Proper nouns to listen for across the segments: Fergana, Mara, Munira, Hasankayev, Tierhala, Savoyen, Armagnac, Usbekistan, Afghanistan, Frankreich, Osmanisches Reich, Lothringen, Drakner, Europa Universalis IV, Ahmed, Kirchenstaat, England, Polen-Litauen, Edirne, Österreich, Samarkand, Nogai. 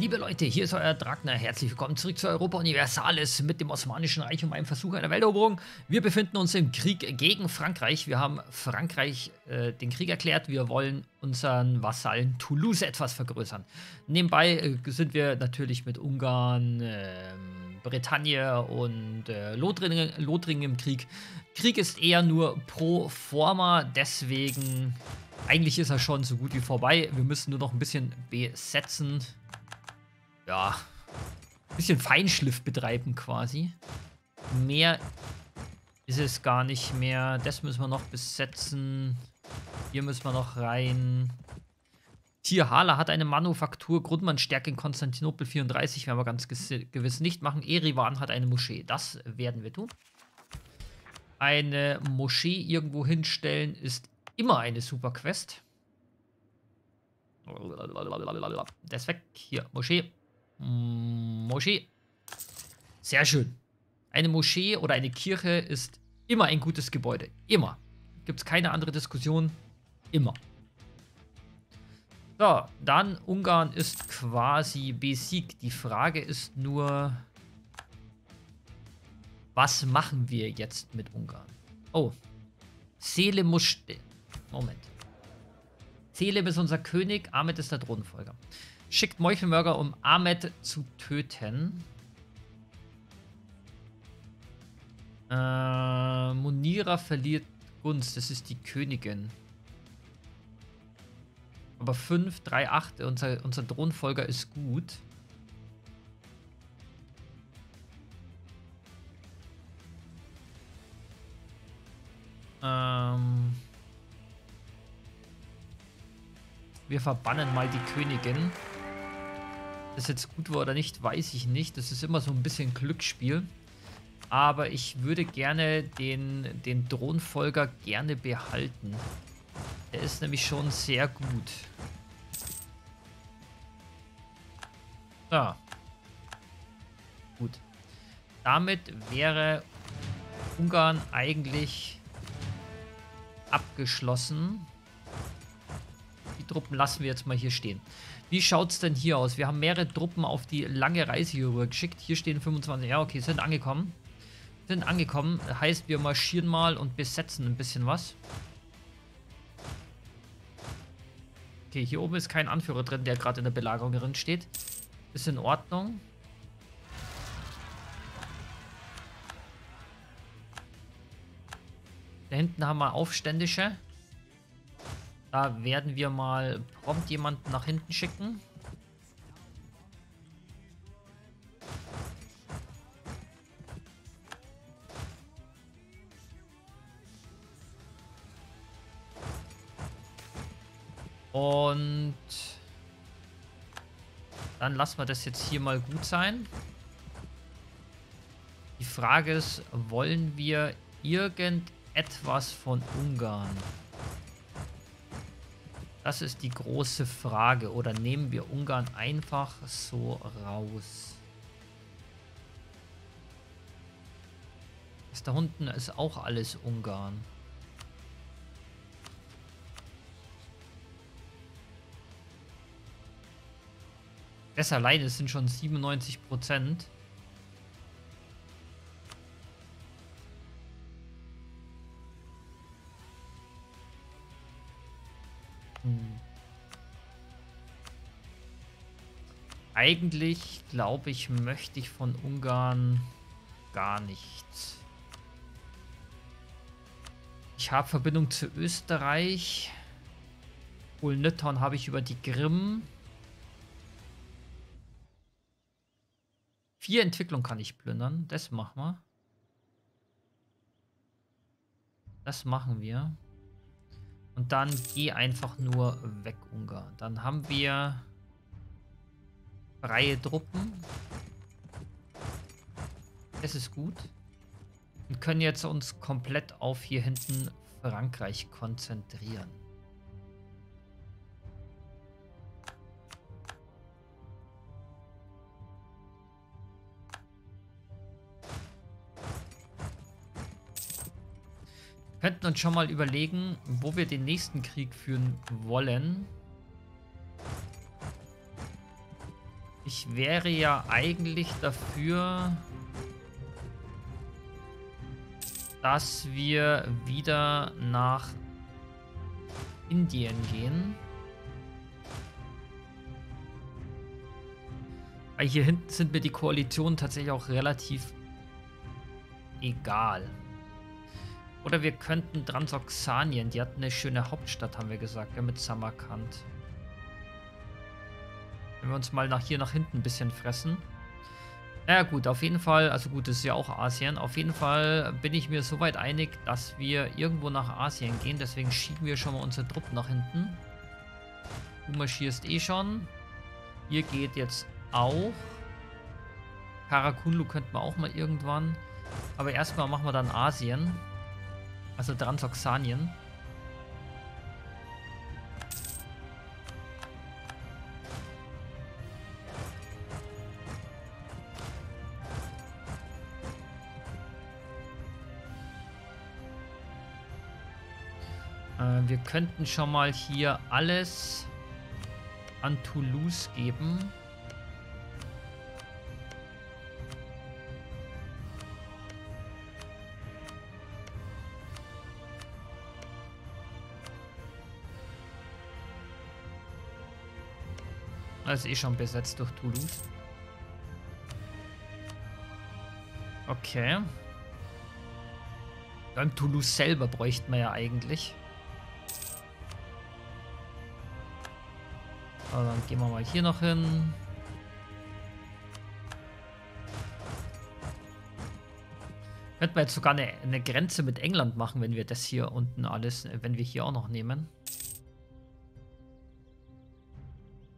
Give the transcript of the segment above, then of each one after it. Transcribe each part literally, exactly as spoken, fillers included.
Liebe Leute, hier ist euer Drakner. Herzlich willkommen zurück zu Europa Universalis mit dem Osmanischen Reich und meinem Versuch einer Welteroberung. Wir befinden uns im Krieg gegen Frankreich. Wir haben Frankreich äh, den Krieg erklärt. Wir wollen unseren Vasallen Toulouse etwas vergrößern. Nebenbei äh, sind wir natürlich mit Ungarn, äh, Bretagne und äh, Lothringen, Lothringen im Krieg. Krieg ist eher nur pro forma, deswegen... Eigentlich ist er schon so gut wie vorbei. Wir müssen nur noch ein bisschen besetzen. Ja. Ein bisschen Feinschliff betreiben quasi. Mehr ist es gar nicht mehr. Das müssen wir noch besetzen. Hier müssen wir noch rein. Tierhala hat eine Manufaktur. Grundmannstärke in Konstantinopel vierunddreißig. Werden wir ganz gewiss nicht machen. Eriwan hat eine Moschee. Das werden wir tun. Eine Moschee irgendwo hinstellen ist immer eine super Quest. Das weg. Hier, Moschee. Moschee. Sehr schön. Eine Moschee oder eine Kirche ist immer ein gutes Gebäude. Immer. Gibt es keine andere Diskussion. Immer. So, dann Ungarn ist quasi besiegt. Die Frage ist nur, was machen wir jetzt mit Ungarn? Oh. Seele muss stehen. Moment. Selim ist unser König, Ahmed ist der Thronfolger. Schickt Meuchelmörder, um Ahmed zu töten. Äh, Munira verliert Gunst, das ist die Königin. Aber fünf, drei, acht, unser, unser Thronfolger ist gut. Ähm... Wir verbannen mal die Königin. Ob das jetzt gut war oder nicht, weiß ich nicht. Das ist immer so ein bisschen Glücksspiel. Aber ich würde gerne den, den Thronfolger gerne behalten. Der ist nämlich schon sehr gut. So. Gut. Damit wäre Ungarn eigentlich abgeschlossen. Die Truppen lassen wir jetzt mal hier stehen. Wie schaut es denn hier aus? Wir haben mehrere Truppen auf die lange Reise hier rüber geschickt. Hier stehen fünfundzwanzig. Ja, okay, sind angekommen. Sind angekommen. Heißt, wir marschieren mal und besetzen ein bisschen was. Okay, hier oben ist kein Anführer drin, der gerade in der Belagerung drin steht. Ist in Ordnung. Da hinten haben wir Aufständische. Da werden wir mal prompt jemanden nach hinten schicken. Und dann lassen wir das jetzt hier mal gut sein. Die Frage ist, wollen wir irgendetwas von Ungarn? Das ist die große Frage. Oder nehmen wir Ungarn einfach so raus? Das da unten ist auch alles Ungarn. Das alleine sind schon siebenundneunzig Prozent. Eigentlich, glaube ich, möchte ich von Ungarn gar nichts. Ich habe Verbindung zu Österreich. Polen-Litauen habe ich über die Krim. Vier Entwicklungen kann ich plündern. Das machen wir. Das machen wir. Und dann geh einfach nur weg, Ungarn. Dann haben wir... freie Truppen. Das ist gut. Wir können jetzt uns komplett auf hier hinten Frankreich konzentrieren. Wir könnten uns schon mal überlegen, wo wir den nächsten Krieg führen wollen. Ich wäre ja eigentlich dafür, dass wir wieder nach Indien gehen. Weil hier hinten sind mir die Koalitionen tatsächlich auch relativ egal. Oder wir könnten Transoxanien, die hat eine schöne Hauptstadt, haben wir gesagt, ja, mit Samarkand. Wenn wir uns mal nach hier nach hinten ein bisschen fressen. Naja gut, auf jeden Fall, also gut, das ist ja auch Asien. Auf jeden Fall bin ich mir soweit einig, dass wir irgendwo nach Asien gehen. Deswegen schieben wir schon mal unsere Truppen nach hinten. Du marschierst eh schon. Hier geht jetzt auch. Karakunlu könnten wir auch mal irgendwann. Aber erstmal machen wir dann Asien. Also Transoxanien. Äh, wir könnten schon mal hier alles an Toulouse geben. Das ist eh schon besetzt durch Toulouse. Okay. Beim Toulouse selber bräuchten wir ja eigentlich. Aber dann gehen wir mal hier noch hin. Könnten wir jetzt sogar eine, eine Grenze mit England machen, wenn wir das hier unten alles, wenn wir hier auch noch nehmen.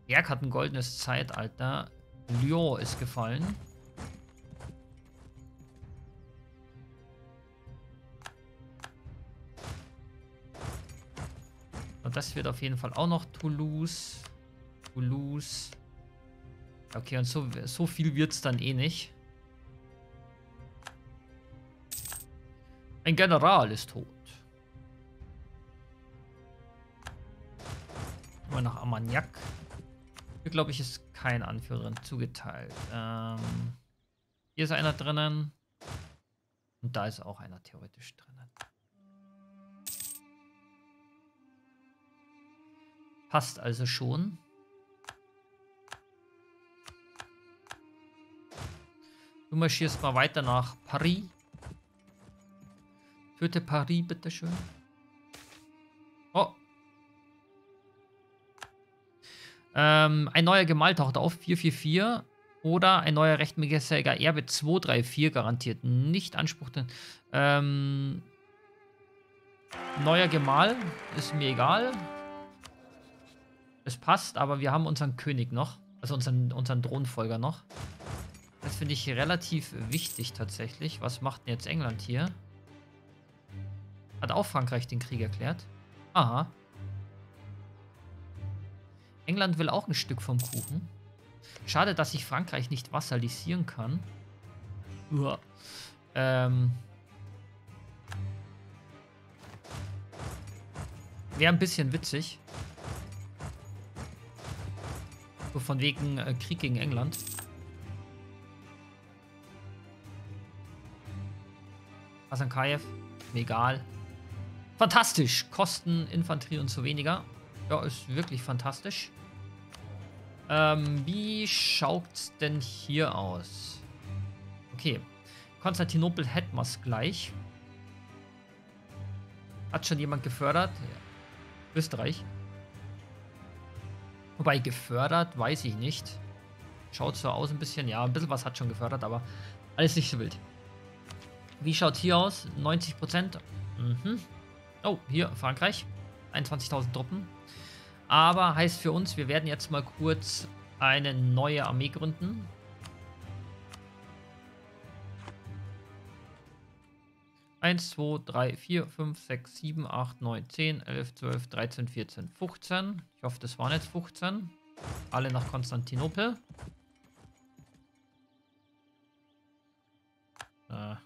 Berg hat ein goldenes Zeitalter. Lyon ist gefallen. Und das wird auf jeden Fall auch noch Toulouse. Toulouse. Okay, und so, so viel wird es dann eh nicht. Ein General ist tot. Mal nach Armagnac. Hier, glaube ich, ist kein Anführerin zugeteilt. Ähm, hier ist einer drinnen. Und da ist auch einer theoretisch drinnen. Passt also schon. Du marschierst mal weiter nach Paris. Töte Paris, bitteschön. Oh. Ähm, ein neuer Gemahl taucht auf, vier vier vier, oder ein neuer rechtmäßiger Erbe, zwei drei vier, garantiert nicht Anspruch. Ähm, neuer Gemahl, ist mir egal. Es passt, aber wir haben unseren König noch, also unseren, unseren Thronfolger noch. Das finde ich relativ wichtig tatsächlich. Was macht denn jetzt England hier? Hat auch Frankreich den Krieg erklärt? Aha. England will auch ein Stück vom Kuchen. Schade, dass ich Frankreich nicht vassalisieren kann. Uah. Ähm. Wäre ein bisschen witzig. So von wegen äh, Krieg gegen England. Hasankayev, mir egal. Fantastisch! Kosten, Infanterie und so weniger. Ja, ist wirklich fantastisch. Ähm, wie schaut's denn hier aus? Okay. Konstantinopel hätten wir es gleich. Hat schon jemand gefördert? Ja. Österreich. Wobei gefördert, weiß ich nicht. Schaut so aus ein bisschen. Ja, ein bisschen was hat schon gefördert, aber alles nicht so wild. Wie schaut's hier aus? neunzig Prozent. Mhm. Oh, hier, Frankreich. einundzwanzigtausend Truppen. Aber heißt für uns, wir werden jetzt mal kurz eine neue Armee gründen. eins, zwei, drei, vier, fünf, sechs, sieben, acht, neun, zehn, elf, zwölf, dreizehn, vierzehn, fünfzehn. Ich hoffe, das waren jetzt fünfzehn. Alle nach Konstantinopel. Äh.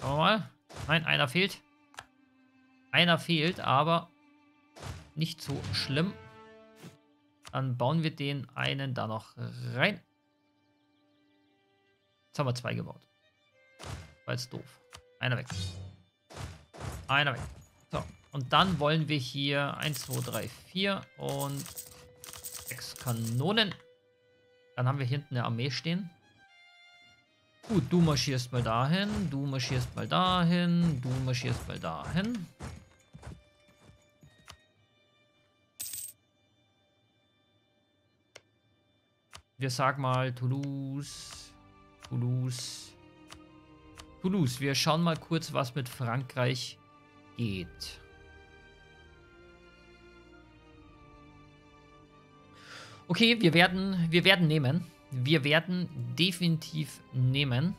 Schauen wir mal. Nein, einer fehlt. Einer fehlt, aber nicht so schlimm. Dann bauen wir den einen da noch rein. Jetzt haben wir zwei gebaut. War jetzt doof. Einer weg. Einer weg. So. Und dann wollen wir hier eins, zwei, drei, vier und sechs Kanonen. Dann haben wir hinten eine Armee stehen. Gut, du marschierst mal dahin, du marschierst mal dahin, du marschierst mal dahin. Wir sagen mal Toulouse, Toulouse, Toulouse. Wir schauen mal kurz, was mit Frankreich geht. Okay, wir werden, wir werden nehmen. Wir werden definitiv nehmen.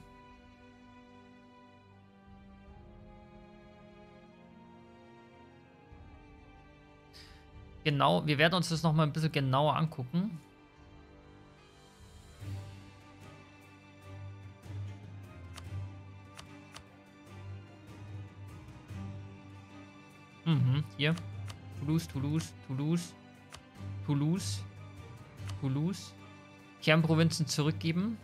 Genau, wir werden uns das nochmal ein bisschen genauer angucken. Mhm, hier. Toulouse, Toulouse, Toulouse, Toulouse, Toulouse. Kernprovinzen zurückgeben.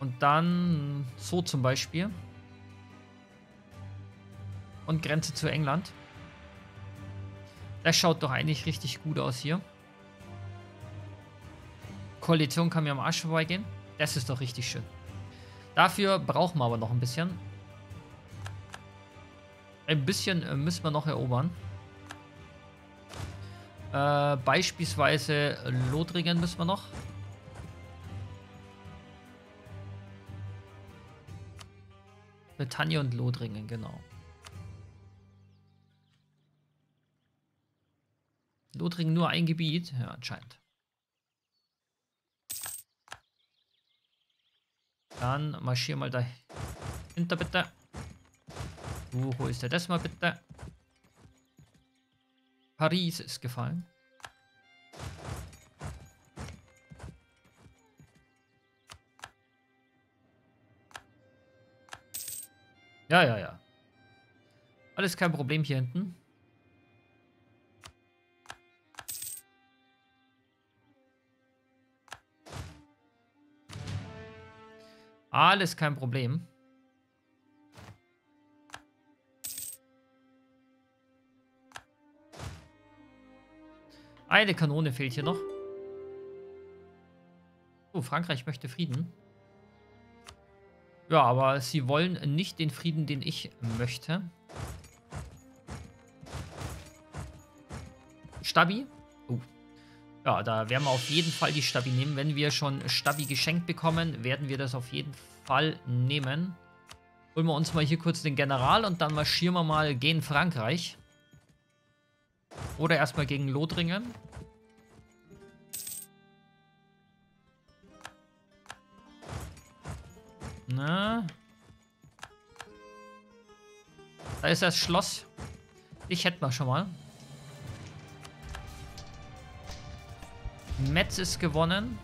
Und dann so zum Beispiel. Und Grenze zu England. Das schaut doch eigentlich richtig gut aus hier. Koalition kann mir am Arsch vorbeigehen. Das ist doch richtig schön. Dafür brauchen wir aber noch ein bisschen. Ein bisschen müssen wir noch erobern. Äh, beispielsweise Lothringen müssen wir noch. Bretagne und Lothringen, genau. Lothringen nur ein Gebiet? Ja, anscheinend. Dann marschier mal dahinter, bitte. Du holst dir das mal, bitte. Paris ist gefallen. Ja, ja, ja. Alles kein Problem hier hinten. Alles kein Problem. Eine Kanone fehlt hier noch. Oh, Frankreich möchte Frieden. Ja, aber sie wollen nicht den Frieden, den ich möchte. Stabi. Oh. Ja, da werden wir auf jeden Fall die Stabi nehmen. Wenn wir schon Stabi geschenkt bekommen, werden wir das auf jeden Fall nehmen. Holen wir uns mal hier kurz den General und dann marschieren wir mal gegen Frankreich. Oder erstmal gegen Lothringen. Na. Da ist das Schloss. Ich hätte mal schon mal. Metz ist gewonnen.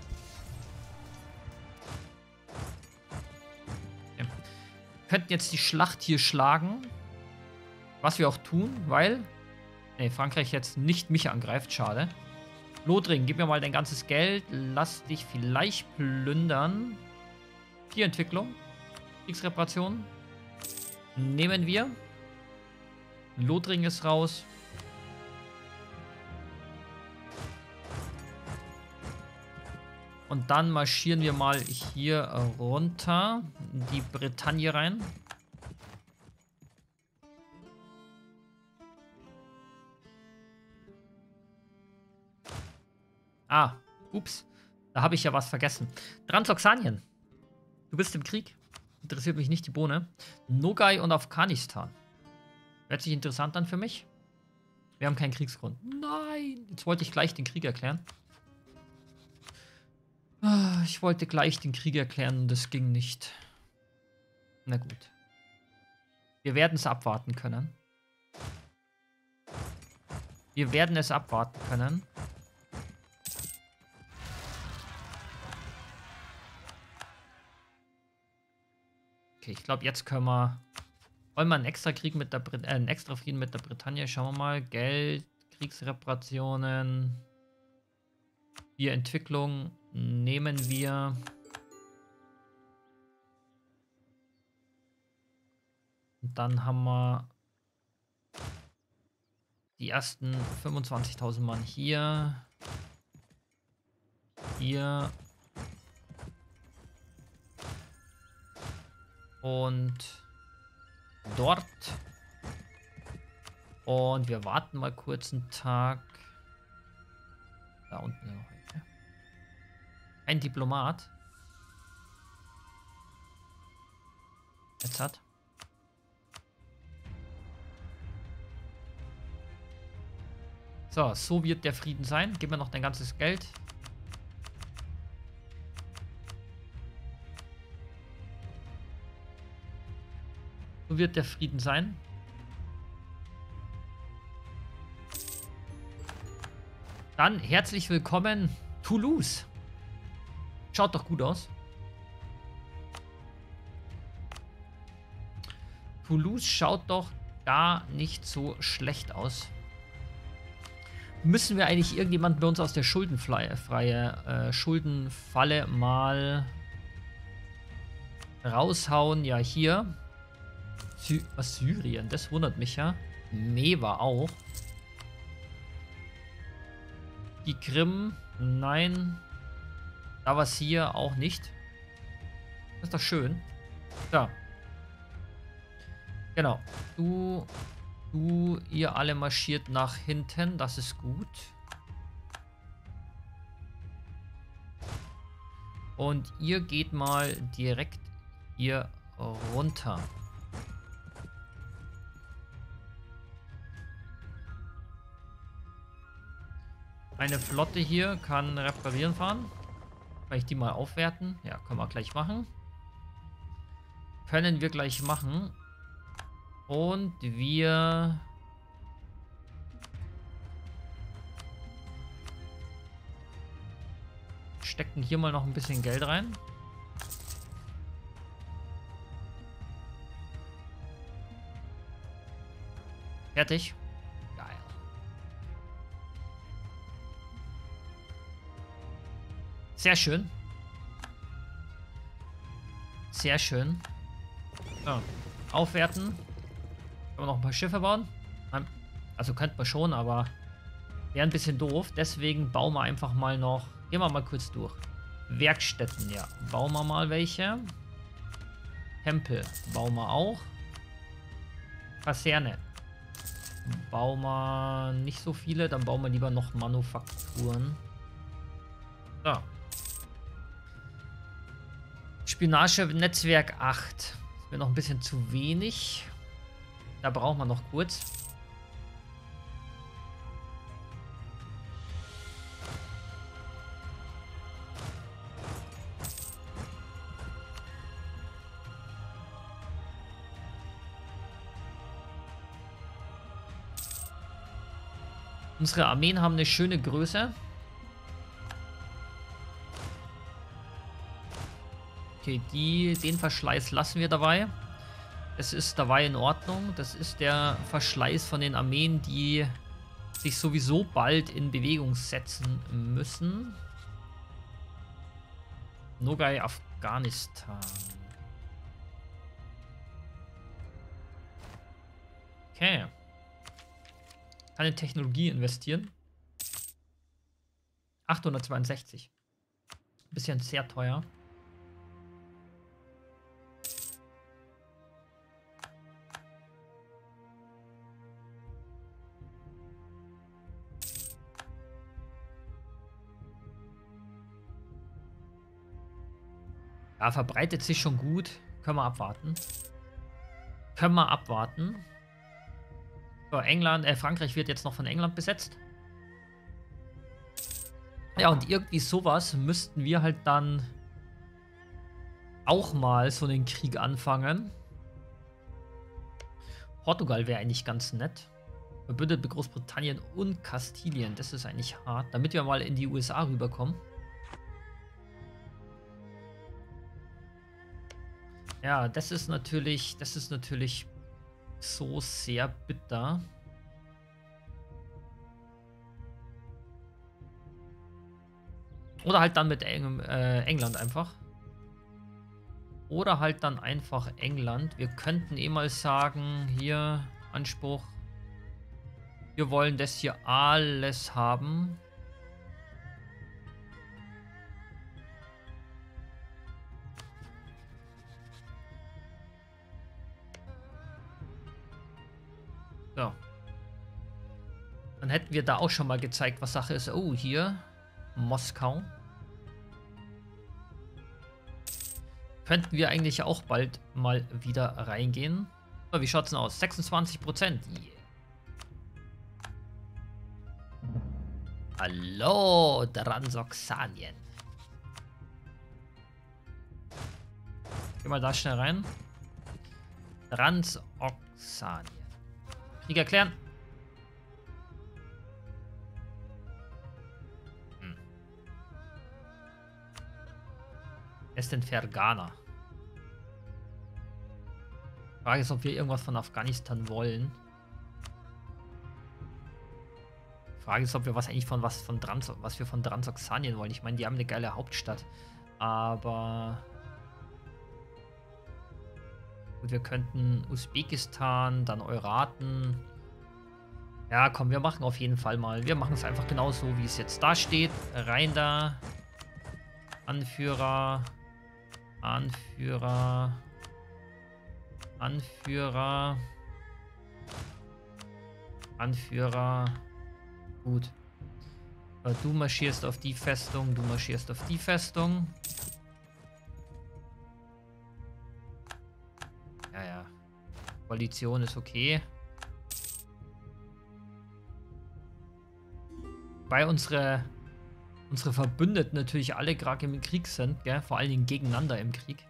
Okay. Wir könnten jetzt die Schlacht hier schlagen. Was wir auch tun, weil... Nee, Frankreich jetzt nicht mich angreift. Schade. Lothringen, gib mir mal dein ganzes Geld. Lass dich vielleicht plündern. Tierentwicklung. Kriegsreparation. Nehmen wir. Lothringen ist raus. Und dann marschieren wir mal hier runter. In die Bretagne rein. Ah, ups. Da habe ich ja was vergessen. Transoxanien. Du bist im Krieg. Interessiert mich nicht die Bohne. Nogai und Afghanistan. Hört sich interessant an für mich. Wir haben keinen Kriegsgrund. Nein. Jetzt wollte ich gleich den Krieg erklären. Ich wollte gleich den Krieg erklären und das ging nicht. Na gut. Wir werden es abwarten können. Wir werden es abwarten können. Ich glaube, jetzt können wir Wollen wir einen extra Krieg mit der Brit äh, einen extra Frieden mit der Bretagne? Schauen wir mal. Geld, Kriegsreparationen. Hier Entwicklung nehmen wir. Und dann haben wir die ersten fünfundzwanzigtausend Mann hier. Hier. Und dort. Und wir warten mal kurz einen Tag. Da unten noch eine. Ein Diplomat. Jetzt hat. So, so wird der Frieden sein. Gib mir noch dein ganzes Geld. So wird der Frieden sein. Dann herzlich willkommen, Toulouse. Schaut doch gut aus. Toulouse schaut doch gar nicht so schlecht aus. Müssen wir eigentlich irgendjemanden bei uns aus der Schuldenfreie, freie, äh, Schuldenfalle mal raushauen? Ja, hier. Sy Was, Syrien? Das wundert mich ja. Meva auch. Die Krim? Nein. Da war es hier auch nicht. Das ist doch schön. Ja. Genau. Du... Du, ihr alle marschiert nach hinten. Das ist gut. Und ihr geht mal direkt hier runter. Eine Flotte hier kann reparieren fahren. Kann ich die mal aufwerten? Ja, können wir gleich machen. Können wir gleich machen. Und wir stecken hier mal noch ein bisschen Geld rein. Fertig. Geil. Sehr schön. Sehr schön. So. Aufwerten. Noch ein paar Schiffe bauen. Also könnte man schon, aber wäre ein bisschen doof. Deswegen bauen wir einfach mal noch. Gehen wir mal kurz durch. Werkstätten, ja. Bauen wir mal welche. Tempel bauen wir auch. Kaserne. Bauen wir nicht so viele. Dann bauen wir lieber noch Manufakturen. So. Spionagenetzwerk acht. Das ist mir noch ein bisschen zu wenig. Da brauchen wir noch kurz. Unsere Armeen haben eine schöne Größe. Okay, die, den Verschleiß lassen wir dabei. Es ist dabei in Ordnung. Das ist der Verschleiß von den Armeen, die sich sowieso bald in Bewegung setzen müssen. Nogai, Afghanistan. Okay. Kann in Technologie investieren. achthundertzweiundsechzig. Bisschen sehr teuer. Ja, verbreitet sich schon gut. Können wir abwarten. Können wir abwarten. So, England, äh, Frankreich wird jetzt noch von England besetzt. Ja, und irgendwie sowas müssten wir halt dann auch mal so einen Krieg anfangen. Portugal wäre eigentlich ganz nett. Verbündet mit Großbritannien und Kastilien. Das ist eigentlich hart, damit wir mal in die U S A rüberkommen. Ja, das ist natürlich, das ist natürlich so sehr bitter. Oder halt dann mit Eng äh, England einfach. Oder halt dann einfach England. Wir könnten eh mal sagen, hier Anspruch. Wir wollen das hier alles haben. So. Dann hätten wir da auch schon mal gezeigt, was Sache ist. Oh, hier. Moskau. Könnten wir eigentlich auch bald mal wieder reingehen. So, wie schaut es denn aus? sechsundzwanzig Prozent. Yeah. Hallo, Transoxanien. Gehen wir da schnell rein. Transoxanien. Krieg erklären. Hm. Wer ist denn Fergana? Die Frage ist, ob wir irgendwas von Afghanistan wollen. Die Frage ist, ob wir was eigentlich von was von Trans was wir von Transoxanien wollen. Ich meine, die haben eine geile Hauptstadt, aber gut, wir könnten Usbekistan, dann Euraten. Ja, komm, wir machen auf jeden Fall mal. Wir machen es einfach genauso, wie es jetzt da steht. Rein da. Anführer. Anführer. Anführer. Anführer. Gut. Du marschierst auf die Festung, du marschierst auf die Festung. Ja, ja. Koalition ist okay. Weil unsere, unsere Verbündeten natürlich alle gerade im Krieg sind, gell? Vor allen Dingen gegeneinander im Krieg.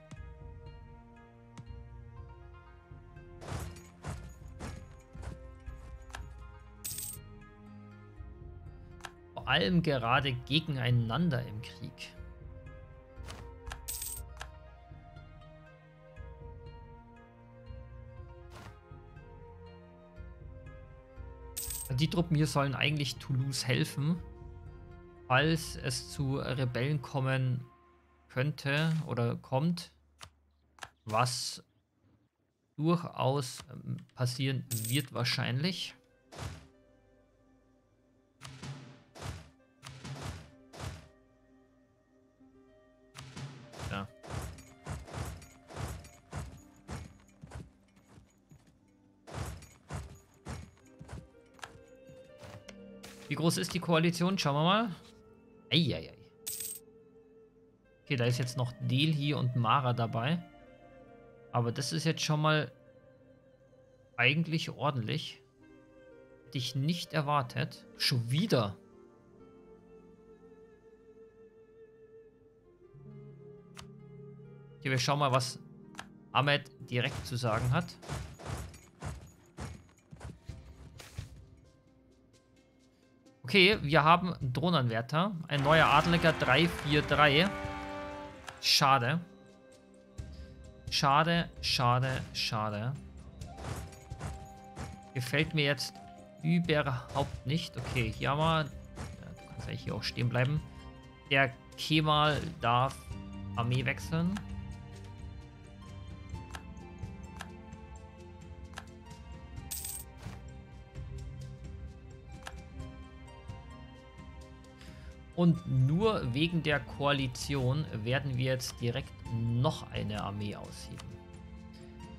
Allem gerade gegeneinander im Krieg. Die Truppen hier sollen eigentlich Toulouse helfen, falls es zu Rebellen kommen könnte oder kommt, was durchaus passieren wird wahrscheinlich. Wie groß ist die Koalition? Schauen wir mal. Eieiei. Okay, da ist jetzt noch Delhi und Mara dabei. Aber das ist jetzt schon mal eigentlich ordentlich. Hätte ich nicht erwartet. Schon wieder. Okay, wir schauen mal, was Ahmed direkt zu sagen hat. Okay, wir haben Drohnenwärter. Ein neuer Adeliger drei vier drei. Schade. Schade, schade, schade. Gefällt mir jetzt überhaupt nicht. Okay, hier haben wir. Du kannst eigentlich hier auch stehen bleiben. Der Kemal darf Armee wechseln. Und nur wegen der Koalition werden wir jetzt direkt noch eine Armee ausheben.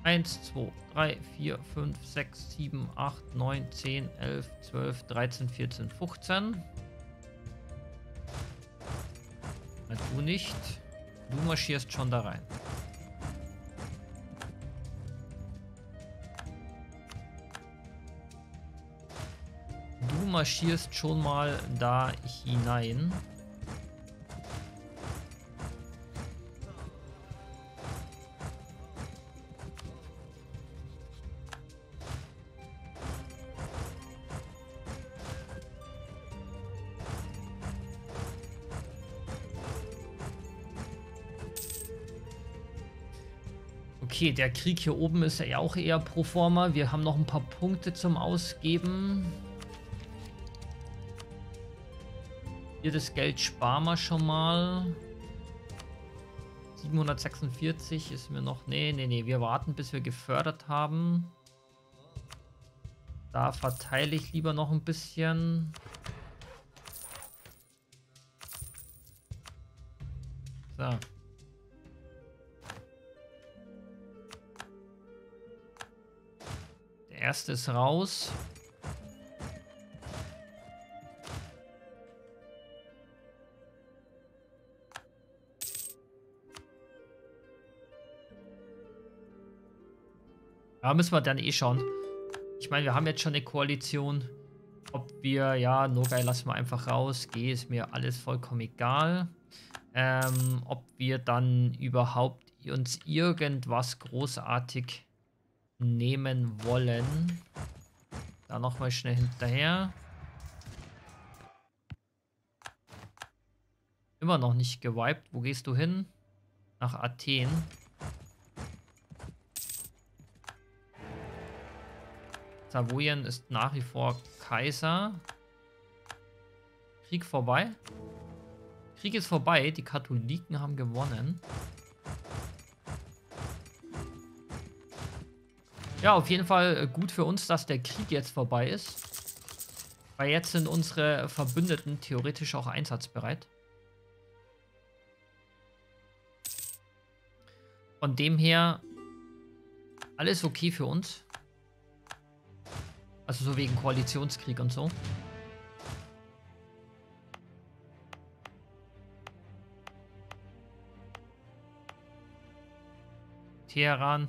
eins, zwei, drei, vier, fünf, sechs, sieben, acht, neun, zehn, elf, zwölf, dreizehn, vierzehn, fünfzehn. Na, du nicht. Du marschierst schon da rein. Marschierst schon mal da hinein. Okay, der Krieg hier oben ist ja auch eher pro forma. Wir haben noch ein paar Punkte zum Ausgeben. Hier das Geld sparen wir schon mal. siebenhundertsechsundvierzig ist mir noch... Nee, nee, nee. Wir warten, bis wir gefördert haben. Da verteile ich lieber noch ein bisschen. So. Der erste ist raus. Da müssen wir dann eh schauen. Ich meine, wir haben jetzt schon eine Koalition. Ob wir, ja, Nogai lassen wir einfach raus. G ist mir alles vollkommen egal. Ähm, ob wir dann überhaupt uns irgendwas großartig nehmen wollen. Da nochmal schnell hinterher. Immer noch nicht gewiped. Wo gehst du hin? Nach Athen. Savoyen ist nach wie vor Kaiser. Krieg vorbei. Krieg ist vorbei. Die Katholiken haben gewonnen. Ja, auf jeden Fall gut für uns, dass der Krieg jetzt vorbei ist. Weil jetzt sind unsere Verbündeten theoretisch auch einsatzbereit. Von dem her alles okay für uns. Also so wegen Koalitionskrieg und so. Teheran.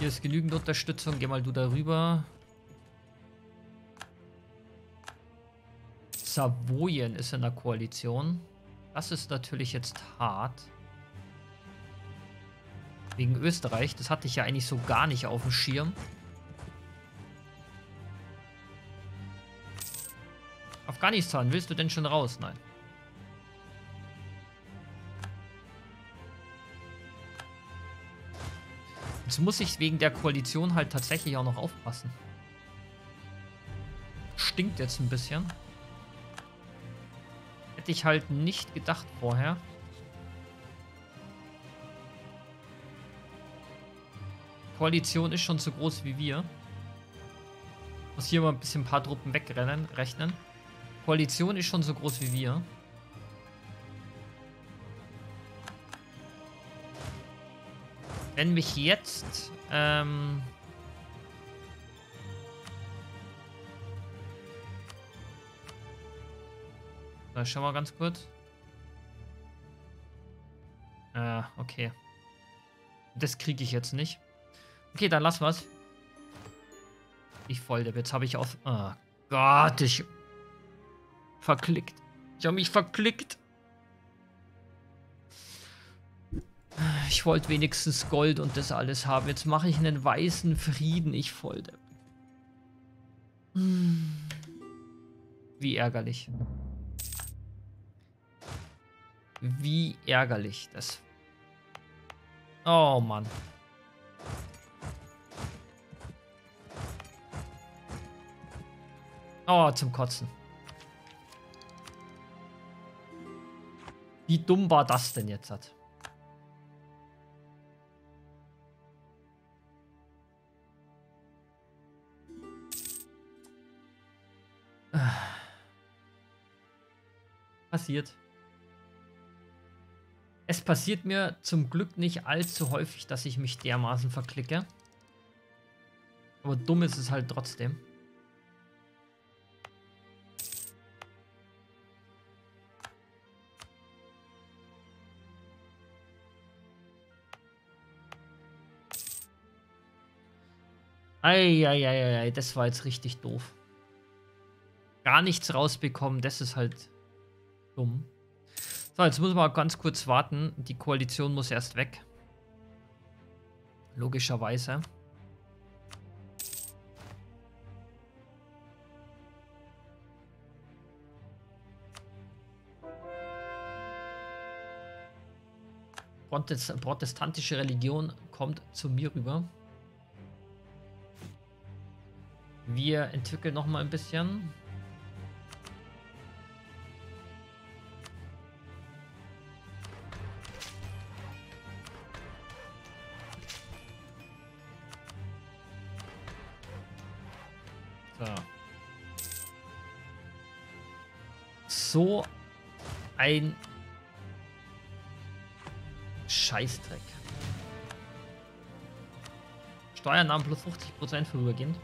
Hier ist genügend Unterstützung. Geh mal du darüber. Savoyen ist in der Koalition. Das ist natürlich jetzt hart. Wegen Österreich. Das hatte ich ja eigentlich so gar nicht auf dem Schirm. Afghanistan, willst du denn schon raus? Nein. Jetzt muss ich wegen der Koalition halt tatsächlich auch noch aufpassen. Stinkt jetzt ein bisschen. Hätte ich halt nicht gedacht vorher. Die Koalition ist schon so groß wie wir. Muss hier mal ein bisschen ein paar Truppen wegrennen, rechnen. Koalition ist schon so groß wie wir. Wenn mich jetzt ähm, da schauen wir ganz kurz. Ah, okay. Das kriege ich jetzt nicht. Okay, dann lass was. Ich voll, jetzt habe ich auf. Oh Gott, ich. Verklickt. Ich habe mich verklickt. Ich wollte wenigstens Gold und das alles haben. Jetzt mache ich einen weißen Frieden. Ich folde. Wie ärgerlich. Wie ärgerlich das. Oh Mann. Oh, zum Kotzen. Wie dumm war das denn jetzt? Hat? Passiert. Es passiert mir zum Glück nicht allzu häufig, dass ich mich dermaßen verklicke. Aber dumm ist es halt trotzdem. Eieieiei, das war jetzt richtig doof. Gar nichts rausbekommen, das ist halt dumm. So, jetzt muss man ganz kurz warten. Die Koalition muss erst weg. Logischerweise. Protest protestantische Religion kommt zu mir rüber. Wir entwickeln noch mal ein bisschen. So ein Scheißdreck. Steuernahmen plus fünfzig Prozent vorübergehend.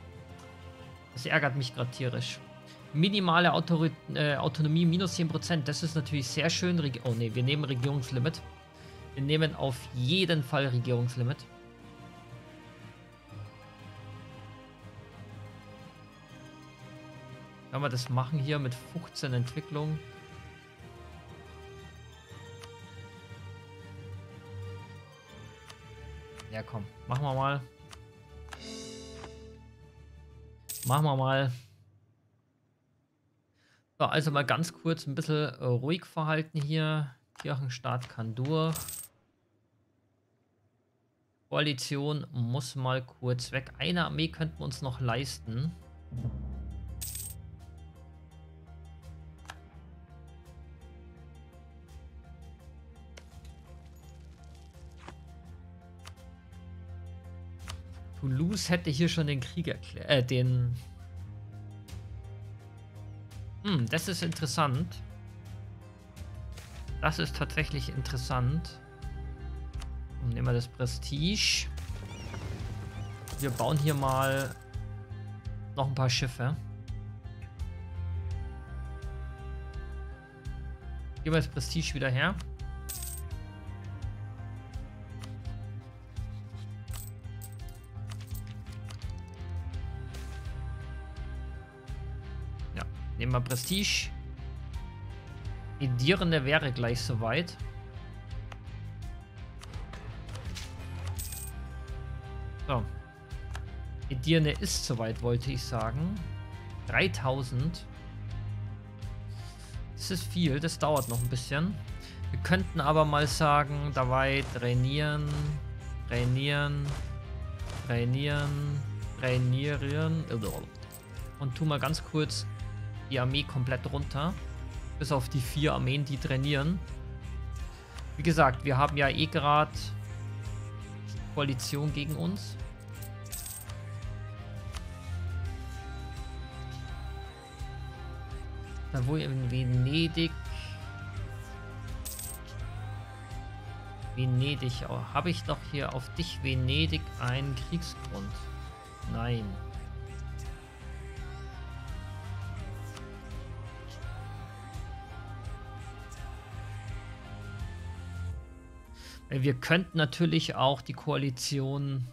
Das ärgert mich gerade tierisch. Minimale Autori äh, Autonomie minus zehn Prozent. Das ist natürlich sehr schön. Reg oh ne, wir nehmen Regierungslimit. Wir nehmen auf jeden Fall Regierungslimit. Können wir das machen hier mit fünfzehn Entwicklungen? Ja, komm. Machen wir mal. Machen wir mal. So, also mal ganz kurz ein bisschen äh, ruhig verhalten hier. Kirchenstaat kann durch. Koalition muss mal kurz weg. Eine Armee könnten wir uns noch leisten. Toulouse hätte hier schon den Krieg erklärt, äh, den... Hm, das ist interessant. Das ist tatsächlich interessant. Und nehmen wir das Prestige. Wir bauen hier mal noch ein paar Schiffe. Geben wir das Prestige wieder her. Nehmen wir Prestige. Edirne wäre gleich soweit. So. Edirne ist soweit, wollte ich sagen. dreitausend. Das ist viel, das dauert noch ein bisschen. Wir könnten aber mal sagen, dabei trainieren, trainieren, trainieren, trainieren. Und tu mal ganz kurz die Armee komplett runter. Bis auf die vier Armeen, die trainieren. Wie gesagt, wir haben ja eh gerade Koalition gegen uns. Da wo in Venedig. Venedig. Habe ich doch hier auf dich, Venedig, einen Kriegsgrund? Nein. Wir könnten natürlich auch die Koalition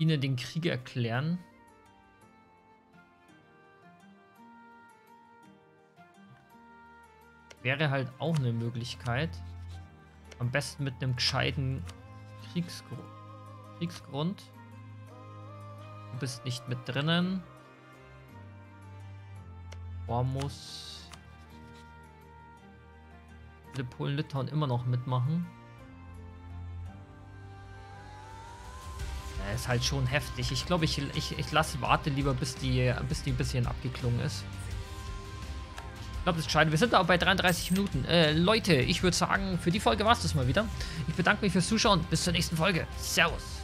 ihnen den Krieg erklären. Wäre halt auch eine Möglichkeit. Am besten mit einem gescheiten Kriegsgru Kriegsgrund. Du bist nicht mit drinnen. Hormus. Will Polen, Litauen immer noch mitmachen. Ist halt schon heftig. Ich glaube, ich, ich, ich lasse, warte lieber, bis die, bis die ein bisschen abgeklungen ist. Ich glaube, das ist gescheit. Wir sind da bei dreiunddreißig Minuten. Äh, Leute, ich würde sagen, für die Folge war es das mal wieder. Ich bedanke mich fürs Zuschauen. Bis zur nächsten Folge. Servus.